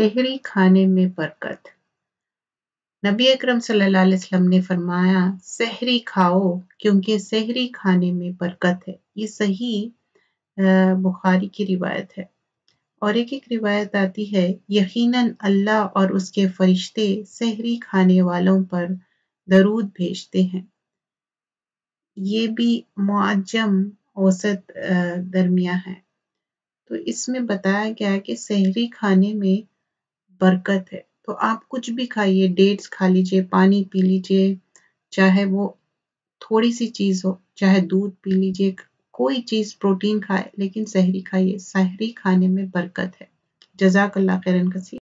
सहरी खाने में बरकत। नबी अकरम सल्लल्लाहु अलैहि वसल्लम ने फरमाया, सहरी खाओ क्योंकि सहरी खाने में बरकत है। ये सही बुखारी की रिवायत है। और एक रिवायत आती है, यकीनन अल्लाह और उसके फरिश्ते सहरी खाने वालों पर दरूद भेजते हैं। ये भी मुआजम औसत दरमिया है। तो इसमें बताया गया है कि सहरी खाने में बरकत है। तो आप कुछ भी खाइए, डेट्स खा लीजिए, पानी पी लीजिए, चाहे वो थोड़ी सी चीज़ हो, चाहे दूध पी लीजिए, कोई चीज़ प्रोटीन खाए, लेकिन सहरी खाइए। सहरी खाने में बरकत है। जज़ाकल्लाह खैरन कसीर।